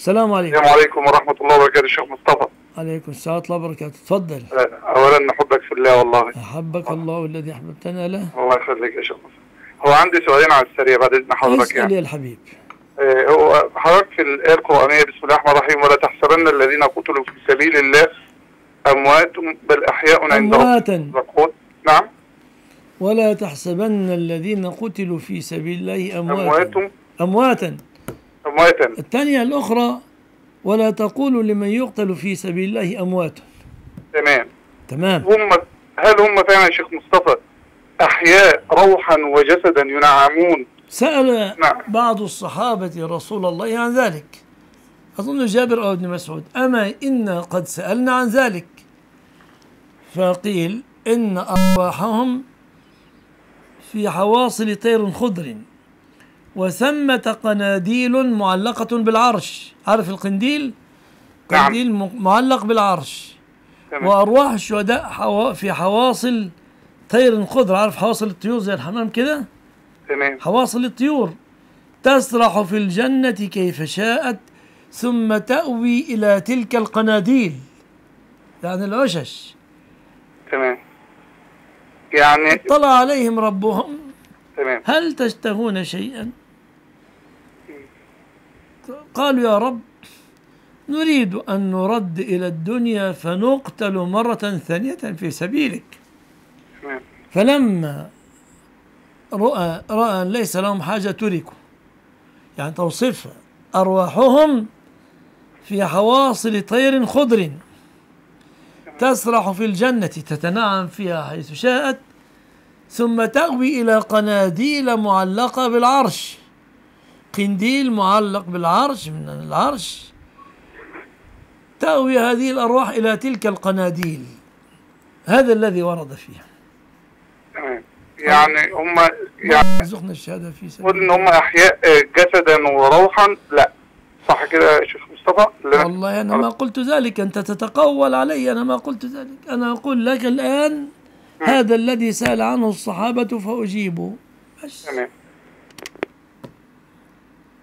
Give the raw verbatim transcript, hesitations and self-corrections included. السلام عليكم. السلام عليكم ورحمة الله وبركاته شيخ مصطفى. عليكم السلام ورحمة الله وبركاته، تفضل. أولا نحبك في الله والله. أحبك الله والذي أحببتنا له. الله يخليك يا شيخ مصطفى. هو عندي سؤالين على السريع بعد إذن حضرتك. اسأل يعني. يا الحبيب. هو حضرتك في الآية القرآنية بسم الله الرحمن الرحيم ولا تحسبن الذين قتلوا في سبيل الله أموات بل أحياء عند ربهم يرزقون. نعم. ولا تحسبن الذين قتلوا في سبيل الله أمواتا أمواتا أمواتا الثانية الأخرى ولا تقولوا لمن يقتل في سبيل الله أموات. تمام تمام. هم هل هم فعلا يا شيخ مصطفى أحياء روحا وجسدا ينعمون؟ سأل نعم. بعض الصحابة رسول الله عن ذلك، أظن جابر أو ابن مسعود، أما إنا قد سألنا عن ذلك فقيل إن أرواحهم في حواصل طير خضر وثمة قناديل معلقة بالعرش. عارف القنديل؟ قنديل معلق بالعرش. وأرواح الشهداء حوا... في حواصل طير خضر. عارف حواصل الطيور زي الحمام كده؟ حواصل الطيور تسرح في الجنة كيف شاءت ثم تأوي إلى تلك القناديل، يعني العشش. تمام. يعني اطلع عليهم ربهم. تمام. هل تشتهون شيئا؟ قالوا يا رب نريد أن نرد إلى الدنيا فنقتل مرة ثانية في سبيلك. تمام. فلما رأى رأى أن ليس لهم حاجة تركوا، يعني توصيفها أرواحهم في حواصل طير خضر تسرح في الجنة تتنعم فيها حيث شاءت ثم تأوي إلى قناديل معلقة بالعرش. قنديل معلق بالعرش من العرش، تأوي هذه الأرواح إلى تلك القناديل. هذا الذي ورد فيها. يعني هم يعني رزقنا الشهادة في سبيل الله. إن هم أحياء جسدا وروحا، لا صح كده يا شيخ مصطفى؟ والله أنا ما قلت ذلك، أنت تتقول علي، أنا ما قلت ذلك، أنا أقول لك الآن م. هذا الذي سأل عنه الصحابة فأجيبه بس. تمام.